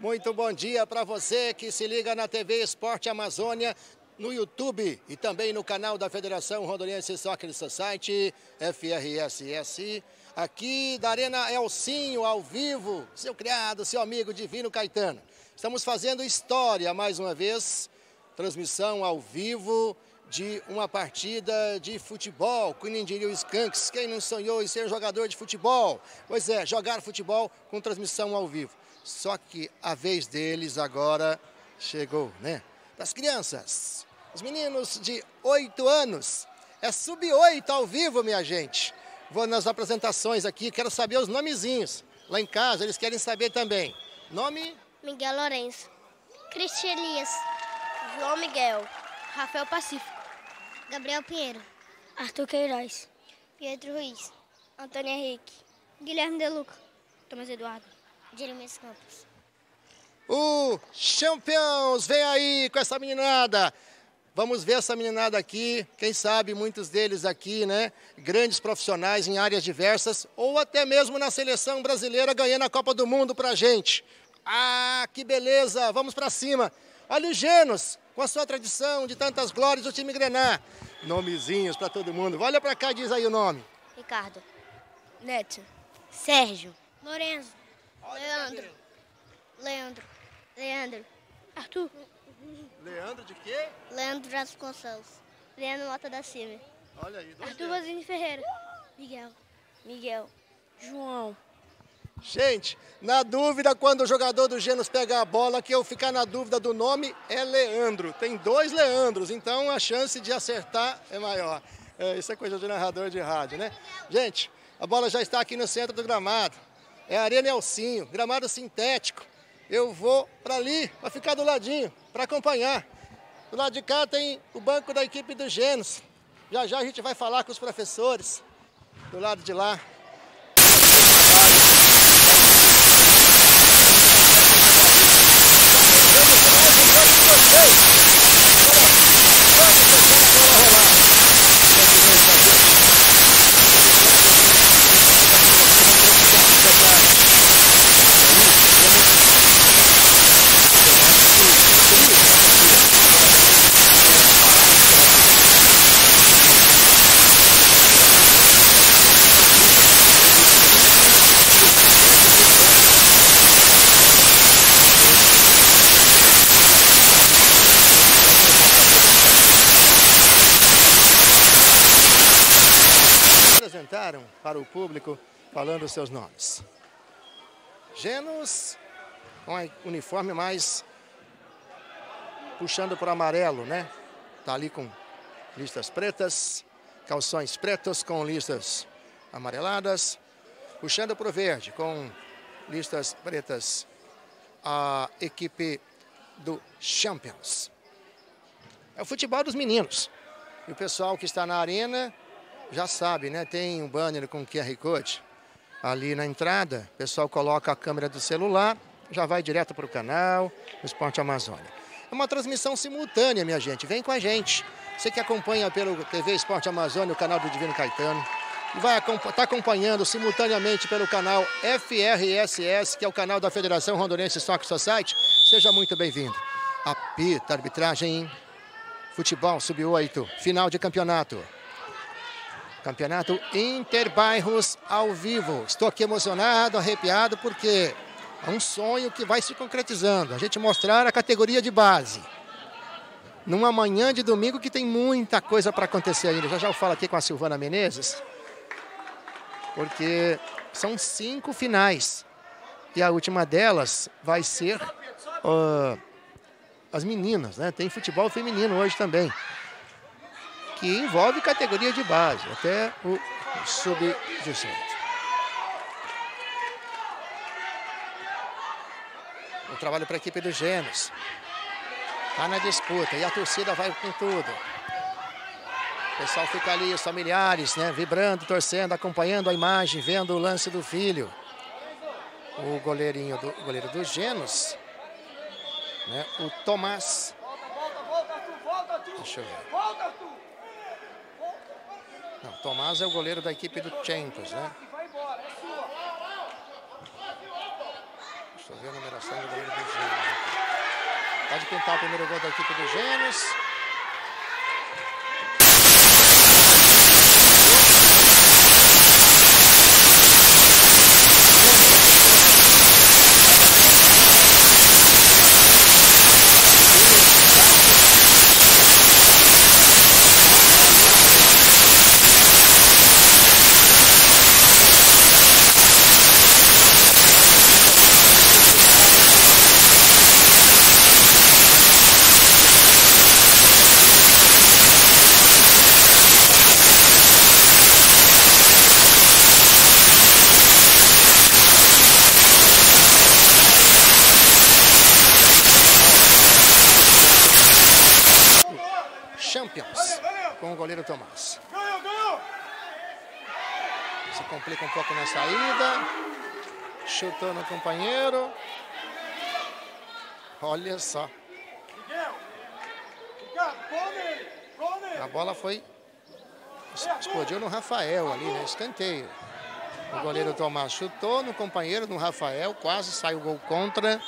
Muito bom dia para você que se liga na TV Esporte Amazônia, no YouTube e também no canal da Federação Rondoniense Soccer Society, FRSSI, aqui da Arena Elsinho, ao vivo, seu criado, seu amigo Divino Caetano. Estamos fazendo história mais uma vez, transmissão ao vivo de uma partida de futebol. Quem diria o Skanks, quem não sonhou em ser jogador de futebol? Pois é, jogar futebol com transmissão ao vivo. Só que a vez deles agora chegou, né? Das crianças. Os meninos de 8 anos, é sub-8 ao vivo, minha gente. Vou nas apresentações aqui, quero saber os nomezinhos. Lá em casa eles querem saber também. Nome? Miguel Lourenço. Cristian Elias. João Miguel. Rafael Pacífico. Gabriel Pinheiro. Arthur Queiroz. Pietro Ruiz. Antônio Henrique. Guilherme Deluca. Thomas Eduardo. Jeremias Campos. O Champions vem aí com essa meninada. Vamos ver essa meninada aqui, quem sabe muitos deles aqui, né? Grandes profissionais em áreas diversas ou até mesmo na seleção brasileira ganhando a Copa do Mundo pra gente. Ah, que beleza, vamos pra cima. Olha o Genos, com a sua tradição de tantas glórias do time Grená. Nomezinhos pra todo mundo. Olha pra cá, diz aí o nome. Ricardo. Neto. Sérgio. Lorenzo. Leandro. Leandro. Arthur. Leandro de quê? Leandro Vasconcelos. Leandro Mota da Silva. Olha aí. Arthur Rosini Ferreira. Miguel. João. Gente, na dúvida, quando o jogador do Genos pega a bola, que eu ficar na dúvida do nome, é Leandro. Tem dois Leandros, então a chance de acertar é maior. É, isso é coisa de narrador de rádio, né? Gente, a bola já está aqui no centro do gramado. É a Arena Elsinho, gramado sintético. Eu vou para ali, para ficar do ladinho, para acompanhar. Do lado de cá tem o banco da equipe do Genos. Já já a gente vai falar com os professores. Do lado de lá. Para o público, falando os seus nomes. Genos, com um uniforme mais puxando para o amarelo, né? Tá ali com listas pretas, calções pretos com listas amareladas, puxando para o verde com listas pretas, a equipe do Champions. É o futebol dos meninos. E o pessoal que está na arena já sabe, né? Tem um banner com QR Code ali na entrada. O pessoal coloca a câmera do celular, já vai direto para o canal Esporte Amazônia. É uma transmissão simultânea, minha gente. Vem com a gente. Você que acompanha pelo TV Esporte Amazônia, o canal do Divino Caetano, e vai tá acompanhando simultaneamente pelo canal FRSS, que é o canal da Federação Rondonense Soccer Society, seja muito bem-vindo. Apita, arbitragem em futebol sub-8, final de campeonato. Campeonato Interbairros ao vivo. Estou aqui emocionado, arrepiado, porque é um sonho que vai se concretizando. A gente mostrar a categoria de base. Numa manhã de domingo que tem muita coisa para acontecer ainda. Já eu falo aqui com a Silvana Menezes. Porque são 5 finais. E a última delas vai ser as meninas, né? Tem futebol feminino hoje também, que envolve categoria de base, até o sub-18. O trabalho para a equipe do Genos. Está na disputa e a torcida vai com tudo. O pessoal fica ali, os familiares, né, vibrando, torcendo, acompanhando a imagem, vendo o lance do filho. O goleiro do Genos, né, o Tomás. Deixa eu ver. Não, Tomás é o goleiro da equipe do Champions, né? Deixa eu ver a numeração do goleiro do Genos. Pode pintar o primeiro gol da equipe do Gênios. Com o goleiro Tomás. Se complica um pouco na saída. Chutou no companheiro. Olha só. A bola foi... explodiu no Rafael ali, né? Escanteio. O goleiro Tomás chutou no companheiro, no Rafael. Quase saiu o gol contra.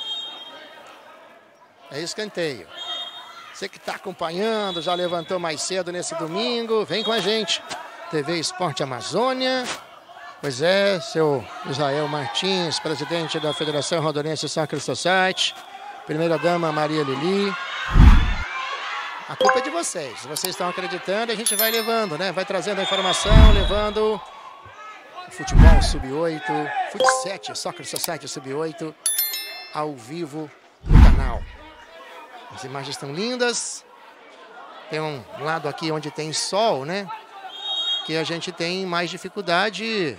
É escanteio. Você que está acompanhando, já levantou mais cedo nesse domingo, vem com a gente. TV Esporte Amazônia. Pois é, seu Israel Martins, presidente da Federação Rondoniense Soccer Society. Primeira-dama Maria Lili. A culpa é de vocês. Vocês estão acreditando e a gente vai levando, né? Vai trazendo a informação, levando o futebol sub-8, fut7, Soccer Society sub-8, ao vivo no canal. As imagens estão lindas. Tem um lado aqui onde tem sol, né? Que a gente tem mais dificuldade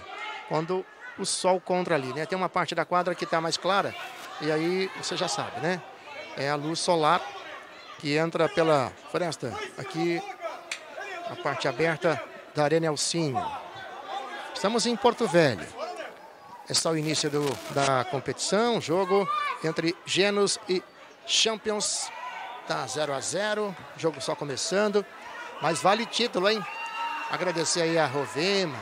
quando o sol contra ali, né? Tem uma parte da quadra que está mais clara. E aí, você já sabe, né? É a luz solar que entra pela fresta. Aqui, a parte aberta da Arena Elsinho. Estamos em Porto Velho. É só o início da competição. Jogo entre Gênios e Champions. Tá 0 a 0, jogo só começando, mas vale título, hein? Agradecer aí a Rovema,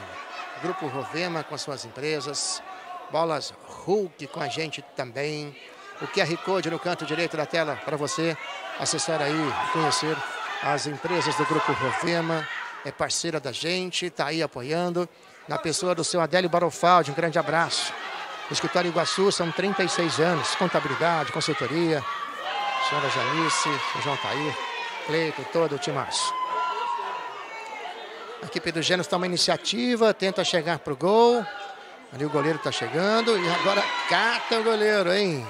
Grupo Rovema com suas empresas, Bolas Hulk com a gente também, o QR Code no canto direito da tela para você acessar aí, conhecer as empresas do Grupo Rovema, é parceira da gente, tá aí apoiando, na pessoa do seu Adélio Barofaldi, um grande abraço. O Escritório Iguaçu são 36 anos, contabilidade, consultoria, senhora Janice, João Tair, Cleito, todo o timaço. A equipe do Gênios toma iniciativa, tenta chegar para o gol. Ali o goleiro está chegando e agora cata o goleiro, hein?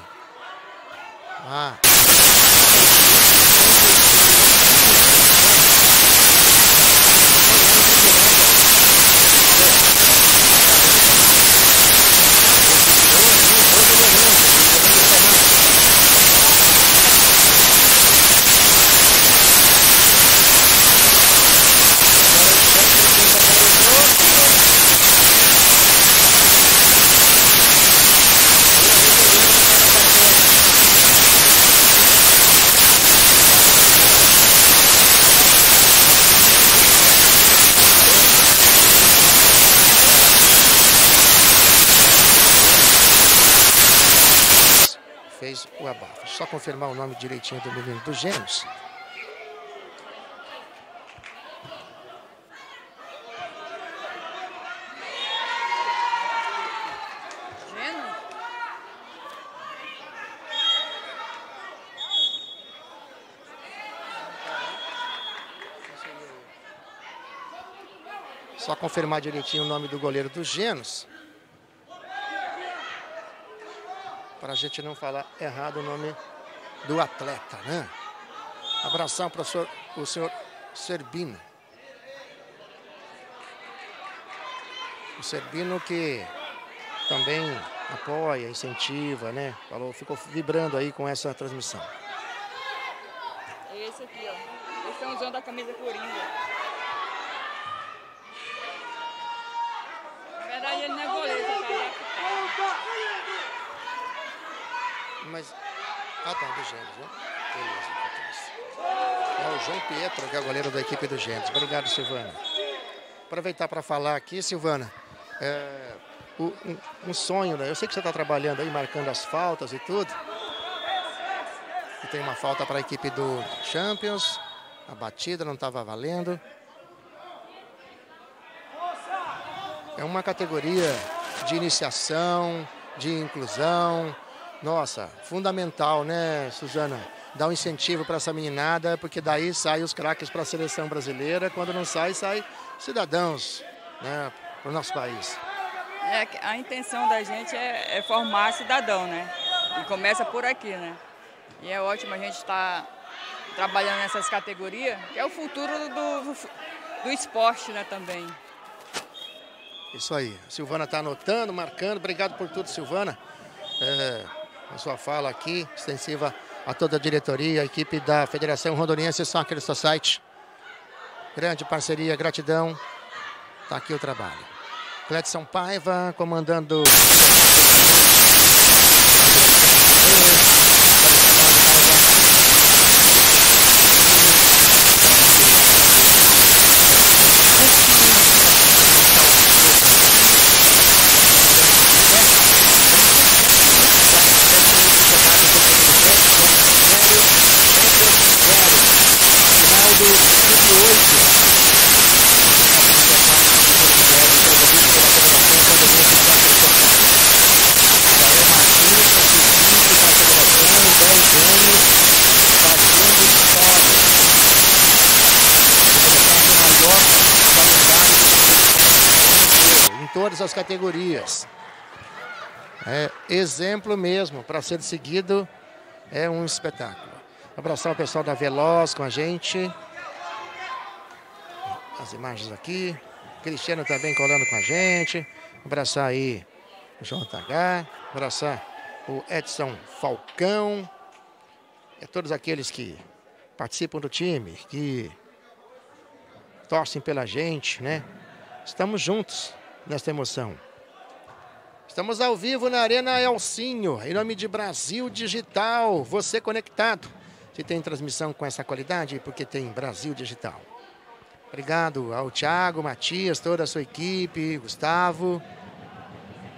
Ah. O abafo. Só confirmar o nome direitinho do menino do Gênios. Só confirmar direitinho o nome do goleiro do Gênios, para a gente não falar errado o nome do atleta, né? Abração para o senhor Serbino. O Serbino que também apoia, incentiva, né? Falou, ficou vibrando aí com essa transmissão. Esse aqui, ó. Eles estão usando a camisa coringa. Na verdade, ele não é goleiro, tá? Mas... ah, tá, do Gênios, né? Beleza. É o João Pietro, que é o goleiro da equipe do Gênios. Obrigado, Silvana. Aproveitar para falar aqui, Silvana, um sonho, né? Eu sei que você está trabalhando aí, marcando as faltas e tudo. E tem uma falta para a equipe do Champions. A batida não estava valendo. É uma categoria de iniciação, de inclusão. Nossa, fundamental, né, Suzana? Dá um incentivo para essa meninada, porque daí saem os craques para a seleção brasileira. Quando não sai, sai cidadãos, né, para o nosso país. É, a intenção da gente é formar cidadão, né? E começa por aqui, né? E é ótimo a gente estar trabalhando nessas categorias, que é o futuro do esporte, né, também. Isso aí. A Silvana está anotando, marcando. Obrigado por tudo, Silvana. A sua fala aqui, extensiva a toda a diretoria, a equipe da Federação Rondoniense Soccer Society. Grande parceria, gratidão. Está aqui o trabalho. Clédson Paiva comandando... as categorias. É exemplo mesmo, para ser seguido, é um espetáculo. Abraçar o pessoal da Veloz com a gente. As imagens aqui. Cristiano também colando com a gente. Abraçar aí o JH, abraçar o Edson Falcão. É todos aqueles que participam do time, que torcem pela gente, né? Estamos juntos nesta emoção. Estamos ao vivo na Arena Elsinho, em nome de Brasil Digital. Você conectado. Se tem transmissão com essa qualidade, porque tem Brasil Digital. Obrigado ao Thiago, Matias, toda a sua equipe, Gustavo.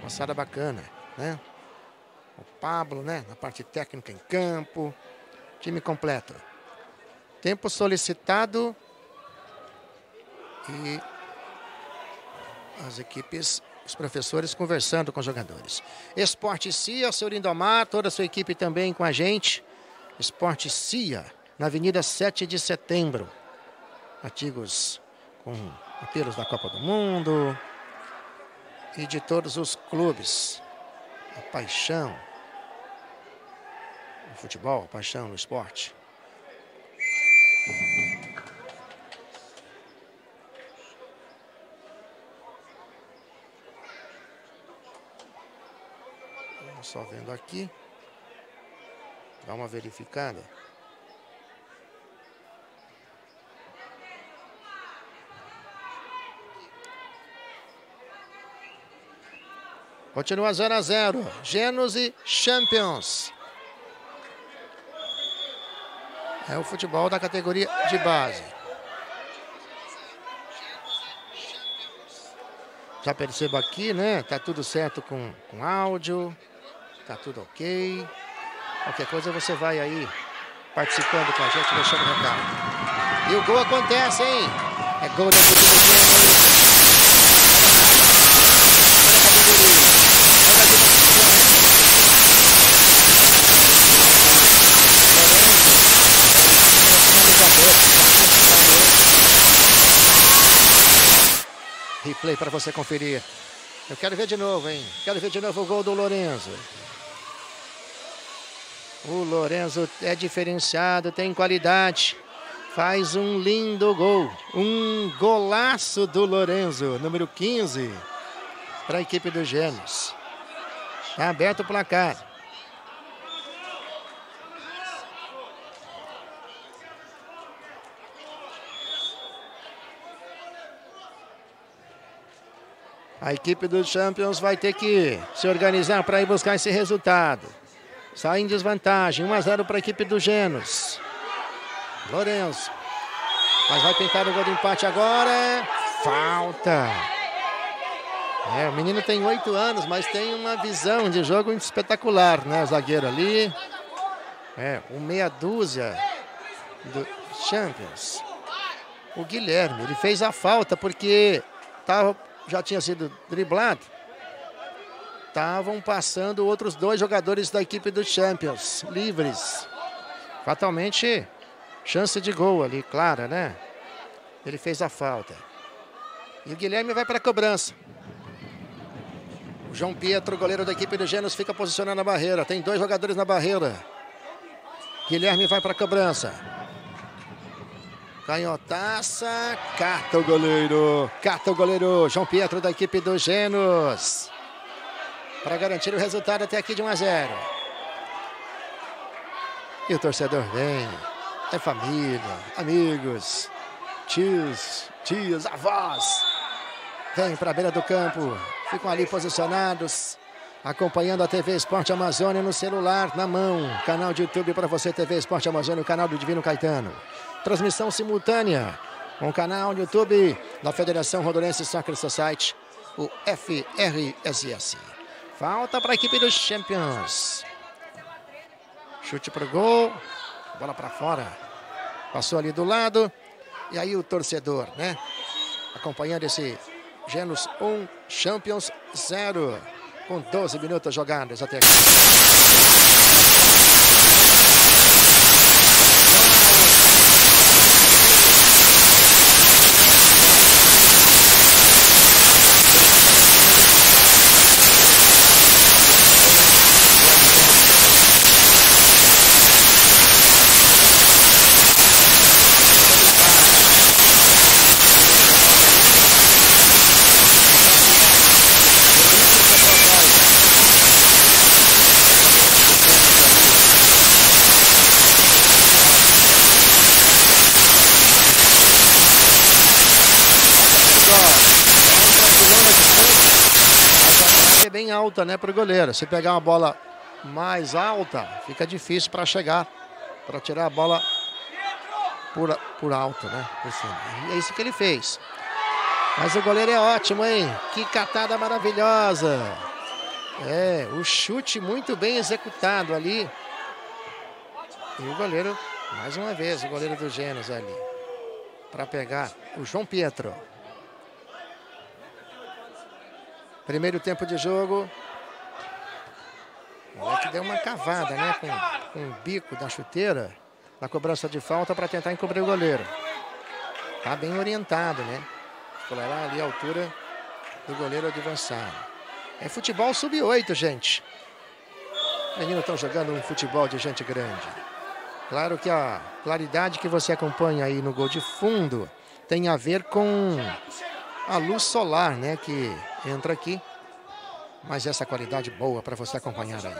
Moçada bacana, né? O Pablo, né? Na parte técnica em campo. Time completo. Tempo solicitado. E... as equipes, os professores conversando com os jogadores. Esporte Cia, seu Lindomar, toda a sua equipe também com a gente. Esporte Cia, na Avenida 7 de Setembro. Artigos com apelos da Copa do Mundo e de todos os clubes. A paixão no futebol, a paixão no esporte. Só vendo aqui, dá uma verificada. Continua 0 a 0, Genos e Champions. É o futebol da categoria de base. Já percebo aqui, né? Tá tudo certo com áudio. Tá tudo ok. Qualquer coisa você vai aí participando com a gente, deixando o recado. E o gol acontece, hein? É gol da equipe do Grêmio. Replay para você conferir. Eu quero ver de novo, hein? Quero ver de novo o gol do Lorenzo. O Lorenzo é diferenciado, tem qualidade. Faz um lindo gol. Um golaço do Lorenzo, número 15, para a equipe do Genos. Está aberto o placar. A equipe do Champions vai ter que se organizar para ir buscar esse resultado. Sai em desvantagem, 1 a 0 para a equipe do Genos. Lourenço. Mas vai tentar o gol de empate agora. Falta. É, o menino tem 8 anos, mas tem uma visão de jogo espetacular, né? O zagueiro ali. o meia dúzia do Champions, o Guilherme, ele fez a falta porque tava, já tinha sido driblado. Estavam passando outros dois jogadores da equipe do Champions, livres. Fatalmente, chance de gol ali, clara, né? Ele fez a falta. E o Guilherme vai para a cobrança. O João Pietro, goleiro da equipe do Gênesis, fica posicionado na barreira. Tem dois jogadores na barreira. Guilherme vai para a cobrança. Canhotaça, cata o goleiro. Cata o goleiro, João Pietro da equipe do Gênesis. Para garantir o resultado até aqui de 1 a 0. E o torcedor vem. É família, amigos, tios, tias, avós. Vem para a beira do campo. Ficam ali posicionados, acompanhando a TV Esporte Amazônia no celular, na mão. Canal de YouTube para você, TV Esporte Amazônia, o canal do Divino Caetano. Transmissão simultânea com o canal do YouTube da Federação Rondoniense Soccer Society, o FRSS. Falta para a equipe dos Champions. Chute para o gol. Bola para fora. Passou ali do lado. E aí o torcedor, né? Acompanhando esse Genos 1, Champions 0. Com 12 minutos jogados até aqui. Alta, né, para o goleiro. Se pegar uma bola mais alta, fica difícil para chegar, para tirar a bola por alta, né? Assim, é isso que ele fez. Mas o goleiro é ótimo, hein? Que catada maravilhosa. É, o chute muito bem executado ali. E o goleiro, mais uma vez, o goleiro do Gênesis ali, para pegar o João Pietro. Primeiro tempo de jogo. O moleque deu uma cavada, né? Com o bico da chuteira. Na cobrança de falta para tentar encobrir o goleiro. Tá bem orientado, né? Colocar ali a altura do goleiro adversário. É futebol sub-8, gente. Os meninos estão jogando um futebol de gente grande. Claro que a claridade que você acompanha aí no gol de fundo tem a ver com a luz solar, né? Que entra aqui, mas essa qualidade boa para você acompanhar aí.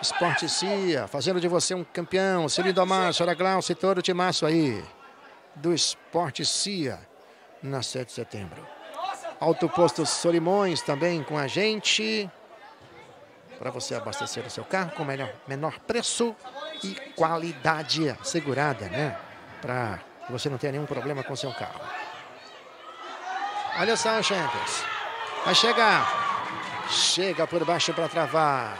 Esporte Cia, fazendo de você um campeão. Cílio Damasio, Ana Glaucia e todo o timaço aí do Esporte Cia na 7 de setembro. Autoposto Solimões também com a gente, para você abastecer o seu carro com menor preço e qualidade assegurada, né? Para que você não tenha nenhum problema com o seu carro. Olha só o Champions. Vai chegar. Chega por baixo para travar.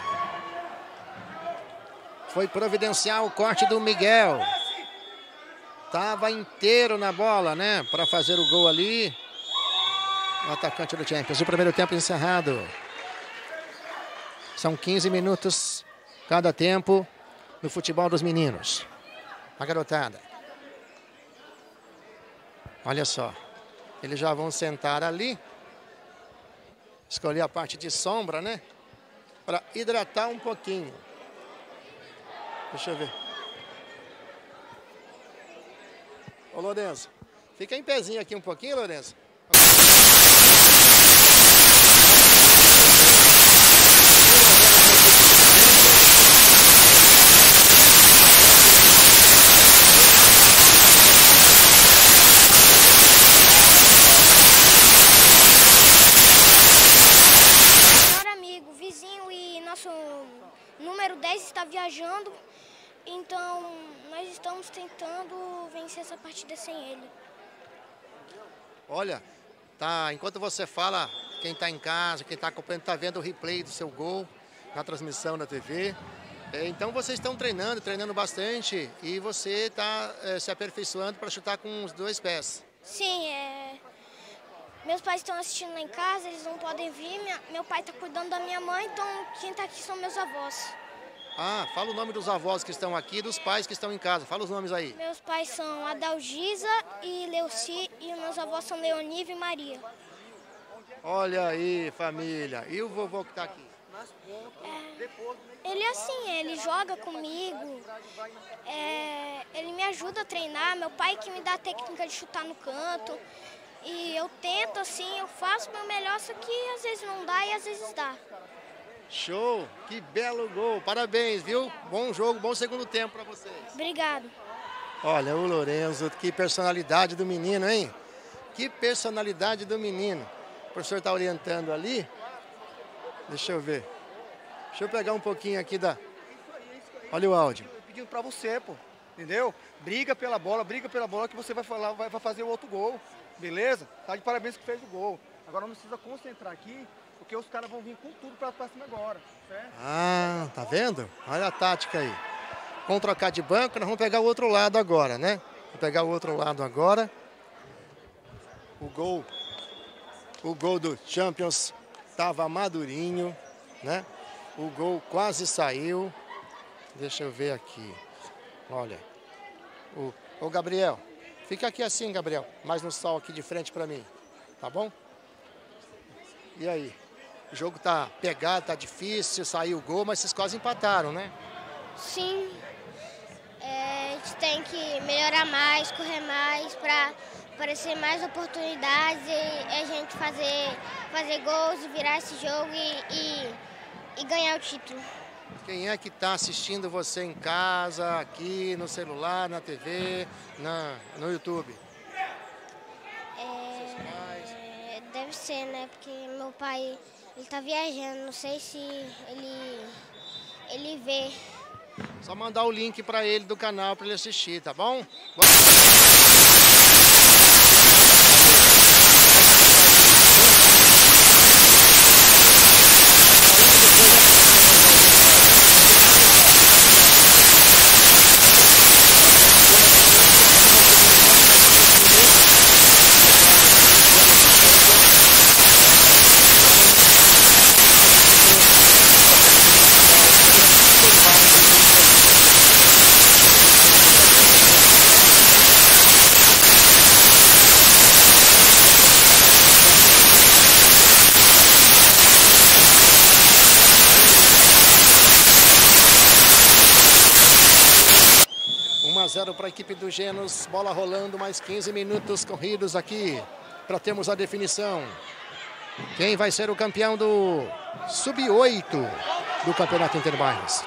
Foi providenciar o corte do Miguel. Tava inteiro na bola, né? Para fazer o gol ali. O atacante do Champions. O primeiro tempo encerrado. São 15 minutos cada tempo no futebol dos meninos. A garotada. Olha só. Eles já vão sentar ali. Escolher a parte de sombra, né? Para hidratar um pouquinho. Deixa eu ver. Ô, Lourenço, fica em pezinho aqui um pouquinho, Lourenço. Viajando, então nós estamos tentando vencer essa partida sem ele. Olha, tá, enquanto você fala, quem está em casa, quem está acompanhando, está vendo o replay do seu gol na transmissão na TV. Então vocês estão treinando bastante e você está se aperfeiçoando para chutar com os dois pés. Sim, meus pais estão assistindo lá em casa, eles não podem vir, meu pai está cuidando da minha mãe, então quem está aqui são meus avós. Ah, fala o nome dos avós que estão aqui, dos pais que estão em casa, fala os nomes aí. Meus pais são Adalgisa e Leuci e meus avós são Leoniva e Maria. Olha aí, família, e o vovô que está aqui? Ele assim, ele joga comigo, ele me ajuda a treinar, meu pai que me dá a técnica de chutar no canto. E eu tento assim, eu faço o meu melhor, só que às vezes não dá e às vezes dá. Show! Que belo gol! Parabéns, viu? Bom jogo, bom segundo tempo para vocês. Obrigado. Olha o Lorenzo, que personalidade do menino, hein? Que personalidade do menino. O professor está orientando ali. Deixa eu ver. Deixa eu pegar um pouquinho aqui da... Olha o áudio. Eu tô pedindo para você, pô. Entendeu? Briga pela bola que você vai fazer o outro gol. Beleza? Tá de parabéns que fez o gol. Agora não precisa concentrar aqui, porque os caras vão vir com tudo para cima agora. Certo? Ah, tá vendo? Olha a tática aí. Vamos trocar de banco, nós vamos pegar o outro lado agora, né? Vamos pegar o outro lado agora. O gol do Champions estava madurinho, né? O gol quase saiu. Deixa eu ver aqui. Olha. O Gabriel, fica aqui assim, Gabriel, mais no sol aqui de frente para mim, tá bom? E aí? O jogo tá pegado, tá difícil, saiu o gol, mas vocês quase empataram, né? Sim. A gente tem que melhorar mais, correr mais, para aparecer mais oportunidades e a gente fazer gols e virar esse jogo e ganhar o título. Quem é que está assistindo você em casa, aqui, no celular, na TV, no YouTube? Deve ser, né? Porque meu pai, ele tá viajando, não sei se ele vê. Só mandar o link para ele do canal para ele assistir, tá bom? Para a equipe do Genos, bola rolando, mais 15 minutos corridos aqui para termos a definição. Quem vai ser o campeão do Sub-8 do Campeonato Interbairros?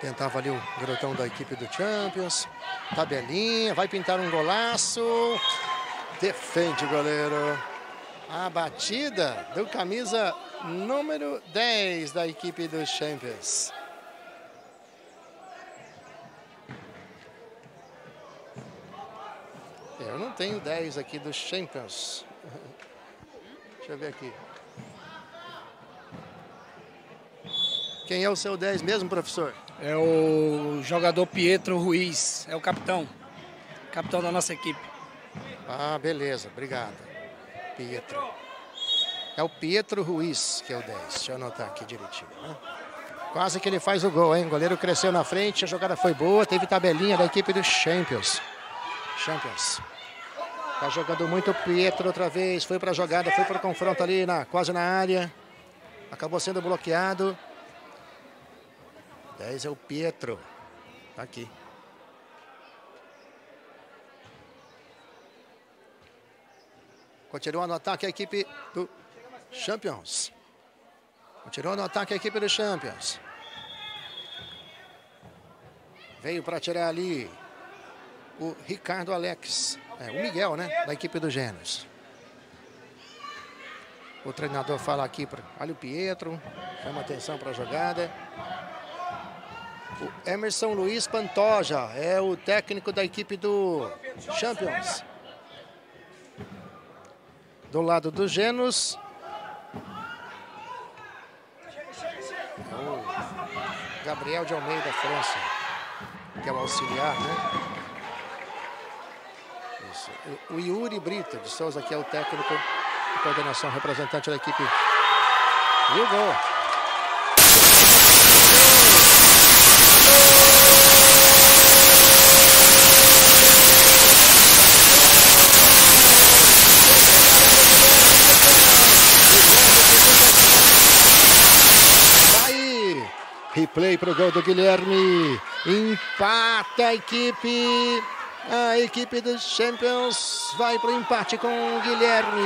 Tentava ali o garotão da equipe do Champions, tabelinha, vai pintar um golaço, defende o goleiro. A batida do camisa número 10 da equipe do Champions. Eu não tenho 10 aqui do Champions. Deixa eu ver aqui. Quem é o seu 10 mesmo, professor? É o jogador Pietro Ruiz. É o capitão. Capitão da nossa equipe. Ah, beleza. Obrigado. Pietro. É o Pietro Ruiz que é o 10. Deixa eu anotar aqui direitinho, né? Quase que ele faz o gol, hein? O goleiro cresceu na frente, a jogada foi boa. Teve tabelinha da equipe do Champions. Tá jogando muito o Pietro outra vez. Foi para a jogada, foi para o confronto ali, quase na área. Acabou sendo bloqueado. 10 é o Pietro. Tá aqui. Continua no ataque a equipe do Champions. Continua no ataque a equipe do Champions. Veio para tirar ali o Ricardo Alex, o Miguel, né, da equipe do Genos. O treinador fala aqui, olha o Pietro, chama atenção para a jogada. O Emerson Luiz Pantoja é o técnico da equipe do Champions. Do lado do Genos. Gabriel de Almeida França, que é o auxiliar, né? Isso. O Yuri Brito de Souza, que é o técnico de coordenação, representante da equipe. E o gol. Replay para o gol do Guilherme. Empata a equipe. A equipe dos Champions vai para o empate com o Guilherme.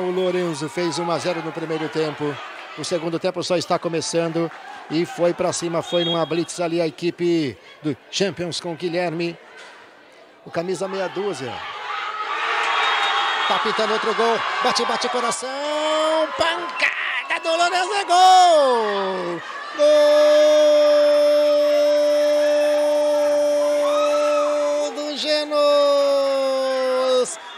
O Lourenço fez 1-0 no primeiro tempo. O segundo tempo só está começando. E foi para cima, foi numa blitz ali a equipe do Champions com o Guilherme. O camisa meia dúzia. Tá pintando outro gol. Bate, bate, coração. Pancada do Lourenço, é gol! Gol do Genos!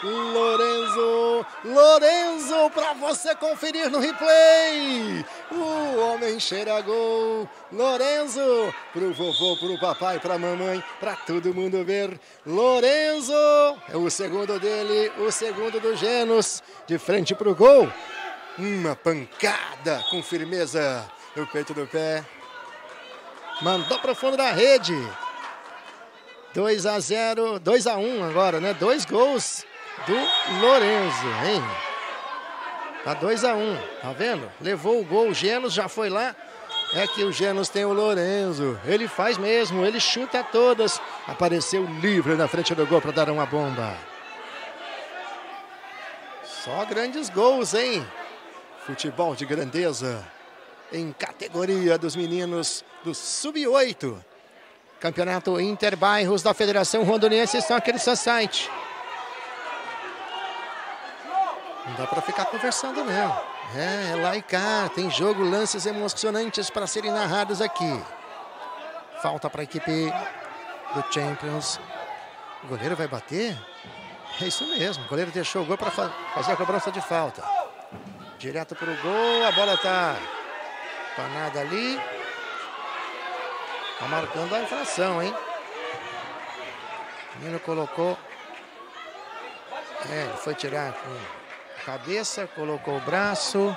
Lourenço, Lourenço, para você conferir no replay! O homem cheira gol! Lourenço, pro vovô, pro papai, pra mamãe, pra todo mundo ver. Lourenço, é o segundo dele, o segundo do Genos, de frente pro gol. Uma pancada com firmeza no peito do pé. Mandou para o fundo da rede. 2-0, 2-1 agora, né? Dois gols do Lourenço, hein? Tá 2-1, tá vendo? Levou o gol, o Genos já foi lá. É que o Genos tem o Lourenço. Ele faz mesmo, ele chuta todas. Apareceu livre na frente do gol para dar uma bomba. Só grandes gols, hein? Futebol de grandeza em categoria dos meninos do Sub-8. Campeonato Interbairros da Federação Rondoniense Soccer Society. Não dá para ficar conversando, não. É lá e cá, tem jogo, lances emocionantes para serem narrados aqui. Falta para a equipe do Champions. O goleiro vai bater? É isso mesmo, o goleiro deixou o gol para fazer a cobrança de falta. Direto para o gol, a bola está panada ali. Está marcando a infração, hein? O menino colocou. Ele foi tirar com a cabeça, colocou o braço.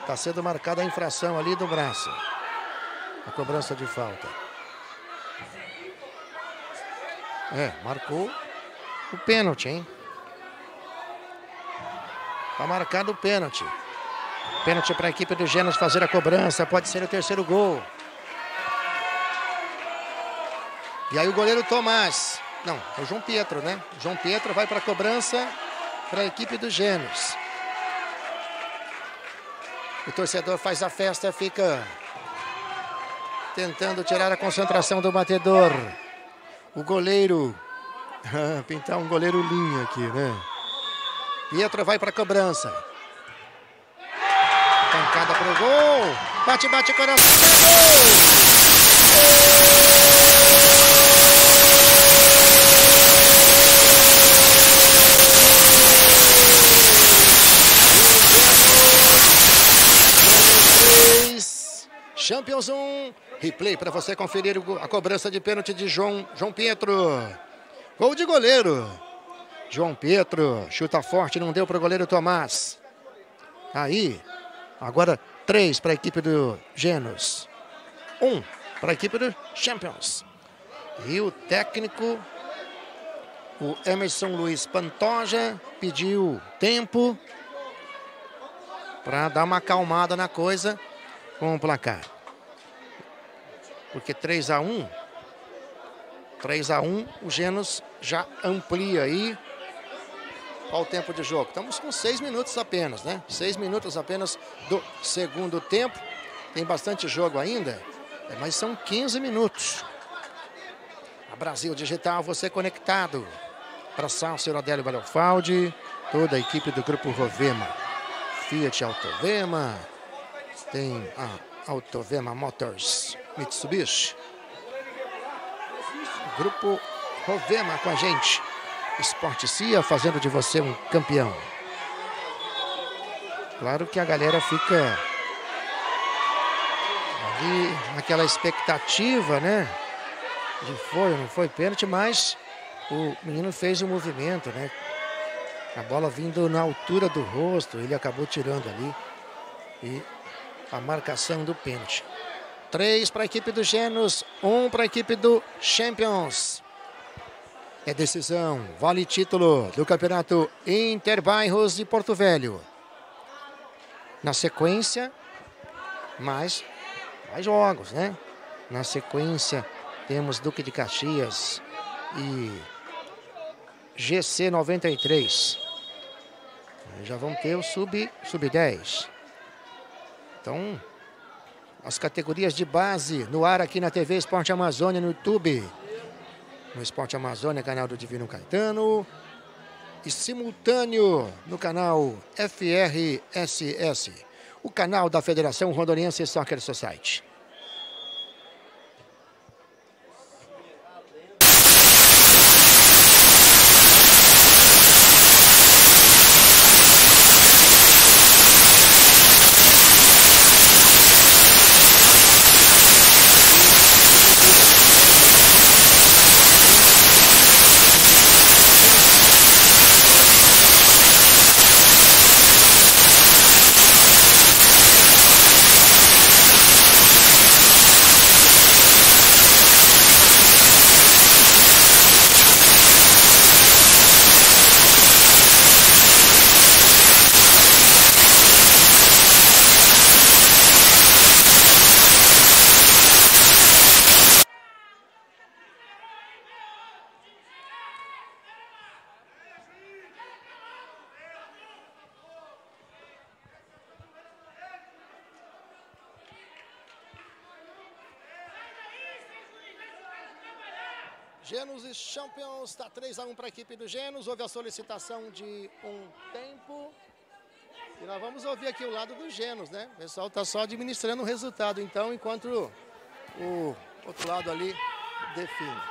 Está sendo marcada a infração ali do braço. A cobrança de falta. Marcou o pênalti, hein? Está marcado o pênalti. Pênalti para a equipe do Genos fazer a cobrança. Pode ser o terceiro gol. E aí o goleiro Tomás. Não, é o João Pietro, né? O João Pietro vai para a cobrança para a equipe do Genos. O torcedor faz a festa, fica tentando tirar a concentração do batedor. O goleiro... pintar um goleiro linha aqui, né? Pietro vai para a cobrança. Pancada para o gol. Bate, bate, coração. Gol! 3, Champions 1. Replay para você conferir a cobrança de pênalti de João Pietro. Gol de goleiro. João Pietro chuta forte, não deu para o goleiro Tomás. Aí, agora 3 para a equipe do Genos. 1 para a equipe do Champions. E o técnico, o Emerson Luiz Pantoja, pediu tempo para dar uma acalmada na coisa com o placar. Porque 3-1, o Genos já amplia aí. Olha o tempo de jogo. Estamos com 6 minutos apenas, né? 6 minutos apenas do segundo tempo. Tem bastante jogo ainda, mas são 15 minutos. A Brasil Digital, você conectado. Para Sálcio, Adélio Balofaldi, toda a equipe do Grupo Rovema. Fiat Autovema, tem a Autovema Motors, Mitsubishi. Grupo Rovema com a gente. Esporte Cia fazendo de você um campeão. Claro que a galera fica de aquela expectativa, né? De foi ou não foi pênalti, mas o menino fez um movimento, né? A bola vindo na altura do rosto, ele acabou tirando ali. E a marcação do pênalti. 3 para a equipe do Genos, 1 para a equipe do Champions. É decisão, vale título do Campeonato Interbairros de Porto Velho. Na sequência, mais jogos, né? Na sequência, temos Duque de Caxias e GC 93. Já vão ter o sub-10. Então, as categorias de base no ar aqui na TV Esporte Amazônia, no YouTube. No Esporte Amazônia, canal do Divino Caetano. E simultâneo no canal FRSS, o canal da Federação Rondoniense Soccer Society. Genos e Champions, está 3-1 para a equipe do Genos. Houve a solicitação de um tempo. E nós vamos ouvir aqui o lado do Genos, né? O pessoal está só administrando o resultado, então, enquanto o outro lado ali define.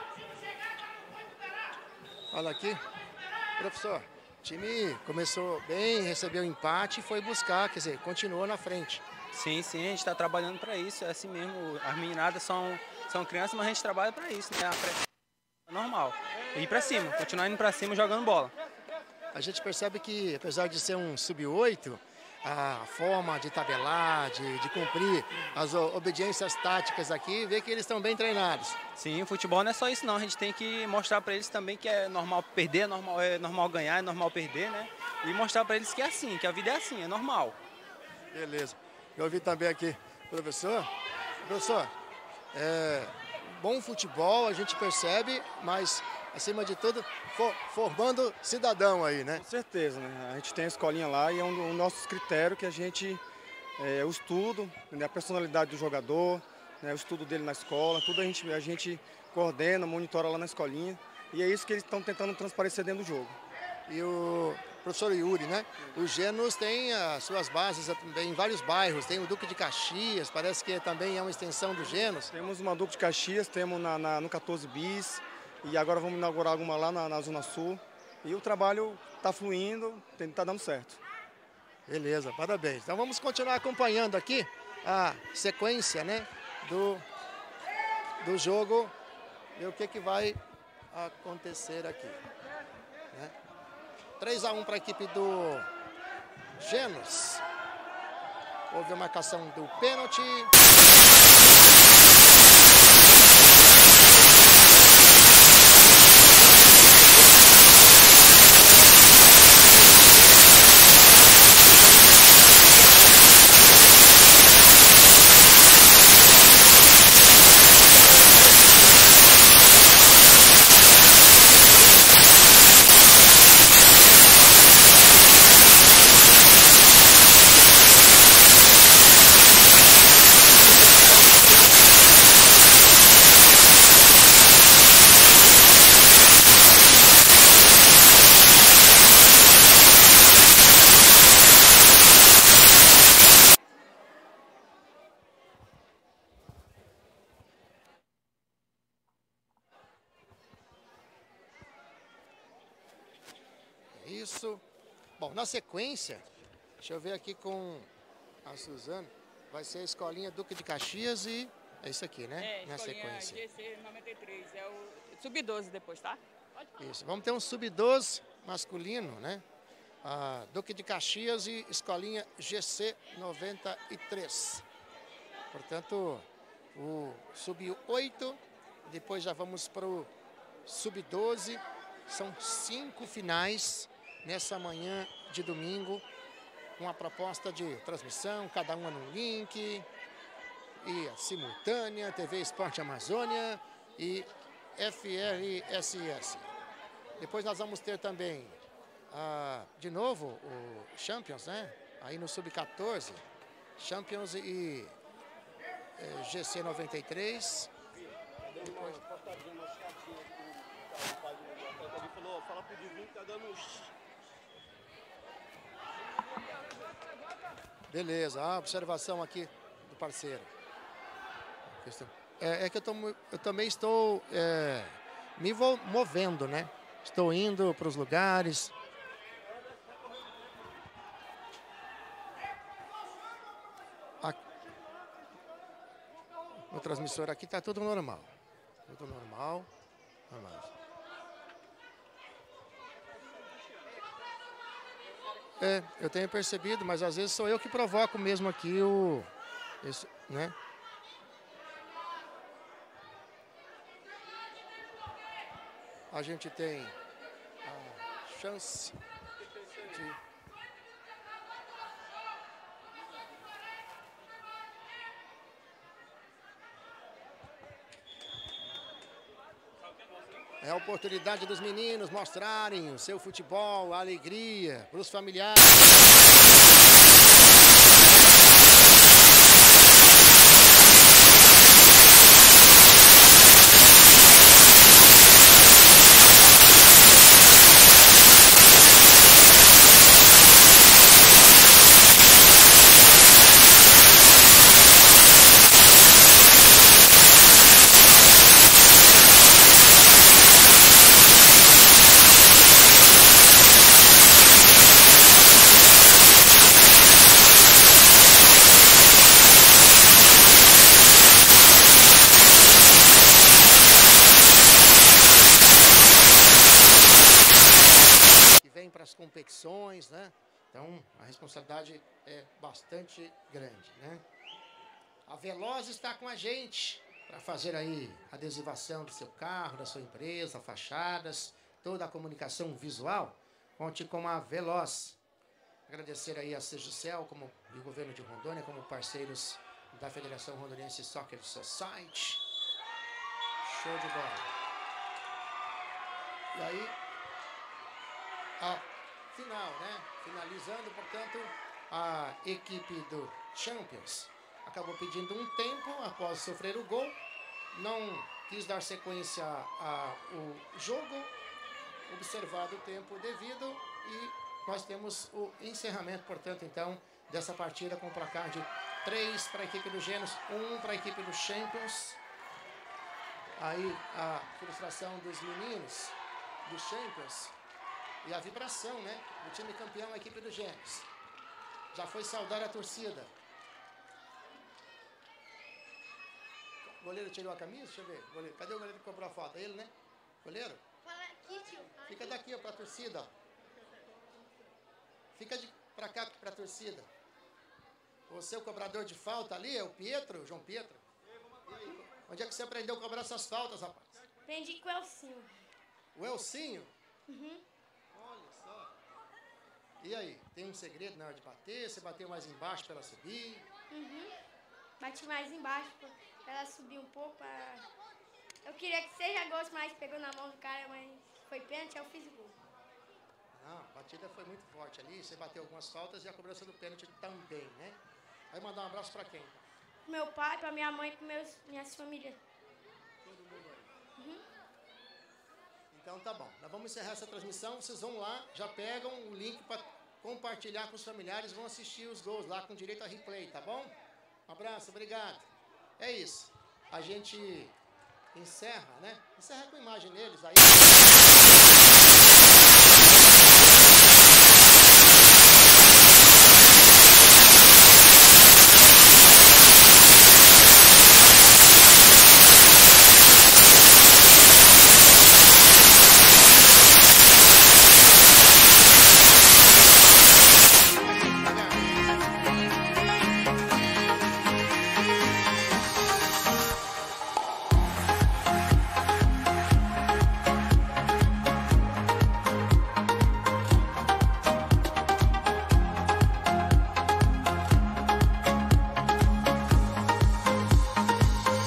Olha aqui. Professor, o time começou bem, recebeu empate e foi buscar, quer dizer, continuou na frente. Sim, a gente está trabalhando para isso. É assim mesmo, as meninadas são crianças, mas a gente trabalha para isso, né? Normal, ir para cima, continuar indo para cima jogando bola. A gente percebe que, apesar de ser um sub-8, a forma de tabelar, de cumprir as obediências táticas aqui, vê que eles estão bem treinados. Sim, o futebol não é só isso não, a gente tem que mostrar para eles também que é normal perder, é normal ganhar, é normal perder, né? E mostrar para eles que é assim, que a vida é assim, é normal. Beleza, eu ouvi também aqui, professor, bom futebol, a gente percebe, mas, acima de tudo, formando cidadão aí, né? Com certeza, né? A gente tem a escolinha lá e é um nosso critério que a gente... o estudo, né? A personalidade do jogador, né? O estudo dele na escola, tudo a gente coordena, monitora lá na escolinha. E é isso que eles estão tentando transparecer dentro do jogo. E o professor Yuri, né? O Genos tem as suas bases também em vários bairros. Tem o Duque de Caxias, parece que também é uma extensão do Genos. Temos uma Duque de Caxias, temos no 14 Bis e agora vamos inaugurar alguma lá na Zona Sul. E o trabalho está fluindo, está dando certo. Beleza, parabéns. Então vamos continuar acompanhando aqui a sequência, né, do jogo e o que vai acontecer aqui. 3-1 para a equipe do Genos. Houve a marcação do pênalti. Bom, na sequência, deixa eu ver aqui com a Suzana. Vai ser a escolinha Duque de Caxias e é isso aqui, né? É, na sequência. GC 93, é o sub-12 depois, tá? Pode falar. Isso, vamos ter um sub-12 masculino, né? Duque de Caxias e escolinha GC 93. Portanto, o sub-8, depois já vamos para o sub-12. São 5 finais nessa manhã de domingo, com a proposta de transmissão, cada uma num link, e a simultânea, TV Esporte Amazônia e FRSS. Depois nós vamos ter também, de novo, o Champions, né? Aí no Sub-14, Champions e GC 93. Depois... Fala pro Divino que tá dando uns... Beleza, a observação aqui do parceiro. É que eu também estou me movendo, né? Estou indo para os lugares. O transmissor aqui está tudo normal. Tudo normal. É, eu tenho percebido, mas às vezes sou eu que provoco mesmo aqui o... Esse, né? A gente tem a chance de... É a oportunidade dos meninos mostrarem o seu futebol, a alegria para os familiares. Competições, né? Então, a responsabilidade é bastante grande, né? A Veloz está com a gente para fazer aí a adesivação do seu carro, da sua empresa, fachadas, toda a comunicação visual. Conte com a Veloz. Agradecer aí a SEJUCEL e o governo de Rondônia como parceiros da Federação Rondoniense Soccer Society. Show de bola. E aí, final, né? Finalizando, portanto, a equipe do Champions acabou pedindo um tempo após sofrer o gol. Não quis dar sequência ao jogo, observado o tempo devido, e nós temos o encerramento, portanto, então, dessa partida com o placar de 3 para a equipe do Gênesis, 1 para a equipe do Champions. Aí a frustração dos meninos do Champions. E a vibração, né? O time campeão, a equipe do Gênesis. Já foi saudar a torcida. O goleiro tirou a camisa? Deixa eu ver. Goleiro. Cadê o goleiro que comprou a foto? Ele, né? Goleiro? Fica daqui, ó, pra torcida, ó. Fica pra cá, pra torcida. O seu cobrador de falta ali é o Pietro, João Pietro. Onde é que você aprendeu a cobrar essas faltas, rapaz? Aprendi com o Elsinho. O Elsinho? Uhum. E aí, tem um segredo na hora de bater? Você bateu mais embaixo para ela subir? Uhum. Bati mais embaixo para ela subir um pouco. Pra... Eu queria que seja gol, mas pegou na mão do cara, mas foi pênalti, eu fiz gol. Não, a batida foi muito forte ali. Você bateu algumas faltas e a cobrança do pênalti também, né? Vai mandar um abraço para quem? Pro meu pai, para minha mãe e para minhas famílias. Todo mundo aí. Uhum. Então tá bom, nós vamos encerrar essa transmissão, vocês vão lá, já pegam o link para compartilhar com os familiares, vão assistir os gols lá com direito a replay, tá bom? Um abraço, obrigado. É isso, a gente encerra, né? Encerra com a imagem deles aí.